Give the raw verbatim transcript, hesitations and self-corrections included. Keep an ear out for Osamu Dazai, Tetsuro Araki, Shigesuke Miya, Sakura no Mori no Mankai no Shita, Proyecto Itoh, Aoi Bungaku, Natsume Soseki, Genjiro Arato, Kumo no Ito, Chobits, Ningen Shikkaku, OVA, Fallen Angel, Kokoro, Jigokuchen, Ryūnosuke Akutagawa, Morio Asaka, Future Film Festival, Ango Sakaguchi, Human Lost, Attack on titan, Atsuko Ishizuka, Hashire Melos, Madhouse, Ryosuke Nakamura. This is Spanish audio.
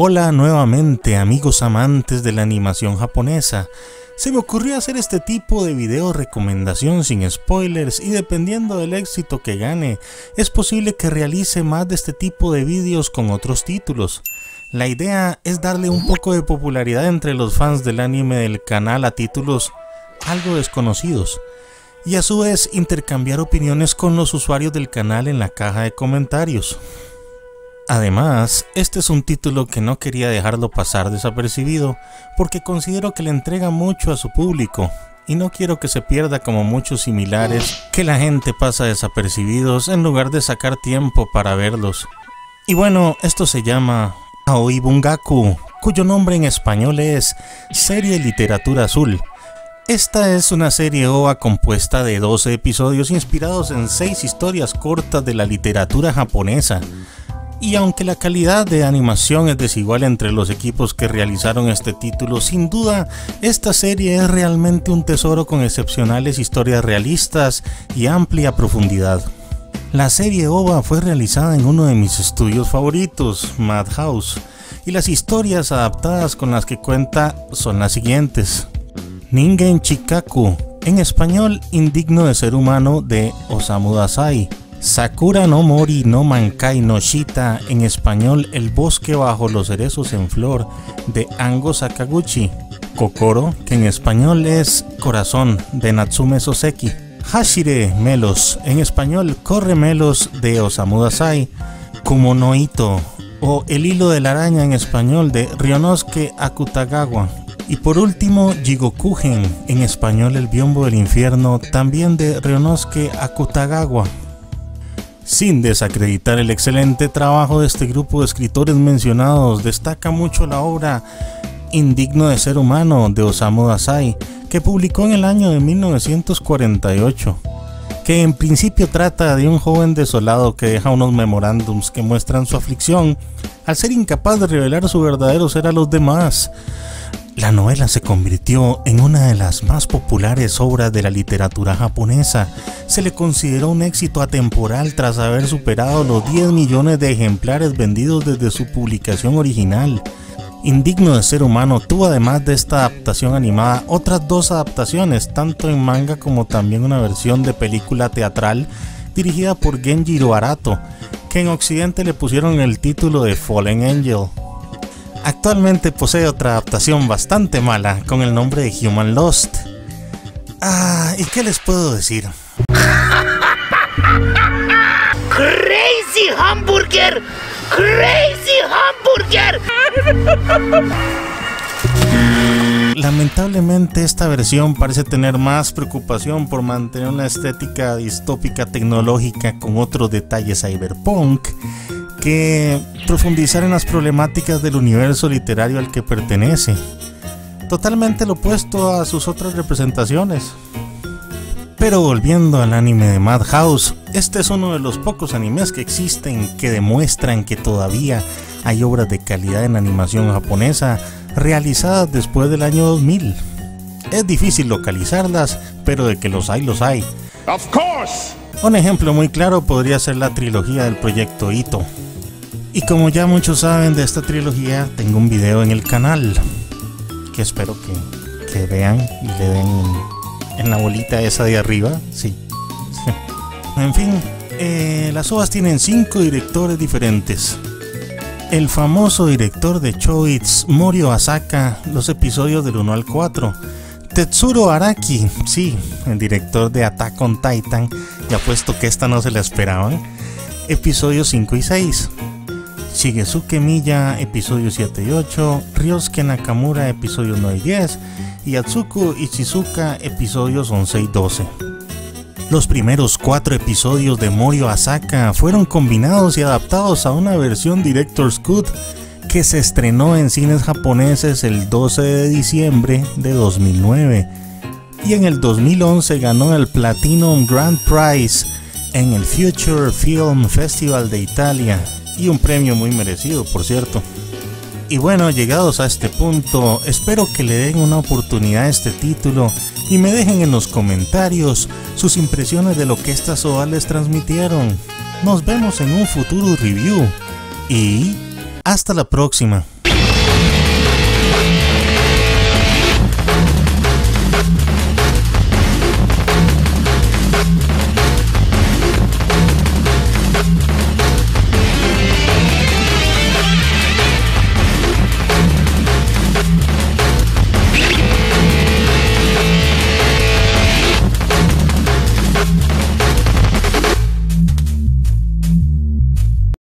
Hola nuevamente amigos amantes de la animación japonesa. Se me ocurrió hacer este tipo de video recomendación sin spoilers y dependiendo del éxito que gane, es posible que realice más de este tipo de videos con otros títulos. La idea es darle un poco de popularidad entre los fans del anime del canal a títulos algo desconocidos. Y a su vez intercambiar opiniones con los usuarios del canal en la caja de comentarios. Además, este es un título que no quería dejarlo pasar desapercibido, porque considero que le entrega mucho a su público, y no quiero que se pierda como muchos similares que la gente pasa desapercibidos en lugar de sacar tiempo para verlos. Y bueno, esto se llama Aoi Bungaku, cuyo nombre en español es Serie Literatura Azul. Esta es una serie OVA compuesta de doce episodios inspirados en seis historias cortas de la literatura japonesa. Y aunque la calidad de animación es desigual entre los equipos que realizaron este título, sin duda esta serie es realmente un tesoro con excepcionales historias realistas y amplia profundidad. La serie OVA fue realizada en uno de mis estudios favoritos, Madhouse, y las historias adaptadas con las que cuenta son las siguientes: Ningen Shikkaku, en español Indigno de ser humano, de Osamu Dazai; Sakura no Mori no Mankai no Shita, en español El bosque bajo los cerezos en flor, de Ango Sakaguchi; Kokoro, que en español es Corazón, de Natsume Soseki; Hashire Melos, en español Corre Melos, de Osamu Dazai; Kumo no Ito, o El hilo de la araña, en español, de Ryūnosuke Akutagawa; y por último Jigokuchen, en español El biombo del infierno, también de Ryūnosuke Akutagawa. Sin desacreditar el excelente trabajo de este grupo de escritores mencionados, destaca mucho la obra Indigno de ser humano, de Osamu Dazai, que publicó en el año de mil novecientos cuarenta y ocho, que en principio trata de un joven desolado que deja unos memorándums que muestran su aflicción al ser incapaz de revelar su verdadero ser a los demás. La novela se convirtió en una de las más populares obras de la literatura japonesa. Se le consideró un éxito atemporal tras haber superado los diez millones de ejemplares vendidos desde su publicación original. Indigno de ser humano tuvo, además de esta adaptación animada, otras dos adaptaciones, tanto en manga como también una versión de película teatral dirigida por Genjiro Arato, que en occidente le pusieron el título de Fallen Angel. Actualmente posee otra adaptación bastante mala con el nombre de Human Lost. Ah, ¿y qué les puedo decir? ¡Crazy Hamburger! ¡Crazy Hamburger! Lamentablemente esta versión parece tener más preocupación por mantener una estética distópica tecnológica con otros detalles cyberpunk que profundizar en las problemáticas del universo literario al que pertenece, totalmente lo opuesto a sus otras representaciones. Pero volviendo al anime de Madhouse, este es uno de los pocos animes que existen que demuestran que todavía hay obras de calidad en animación japonesa realizadas después del año dos mil. Es difícil localizarlas, pero de que los hay, los hay. Of course. Un ejemplo muy claro podría ser la trilogía del Proyecto Itoh. Y como ya muchos saben de esta trilogía, tengo un video en el canal que espero que, que vean y le den en la bolita esa de arriba, sí. En fin, eh, las ovas tienen cinco directores diferentes. El famoso director de Chobits, Morio Asaka, los episodios del uno al cuatro. Tetsuro Araki, sí, el director de Attack on Titan, y apuesto que esta no se la esperaban, episodios cinco y seis. Shigesuke Miya, episodios siete y ocho, Ryosuke Nakamura, episodios nueve y diez, y Atsuko Ishizuka, episodios once y doce. Los primeros cuatro episodios de Morio Asaka fueron combinados y adaptados a una versión Director's Cut que se estrenó en cines japoneses el doce de diciembre de dos mil nueve y en el dos mil once ganó el Platinum Grand Prize en el Future Film Festival de Italia, y un premio muy merecido, por cierto. Y bueno, llegados a este punto, espero que le den una oportunidad a este título y me dejen en los comentarios sus impresiones de lo que estas ovas les transmitieron. Nos vemos en un futuro review y hasta la próxima.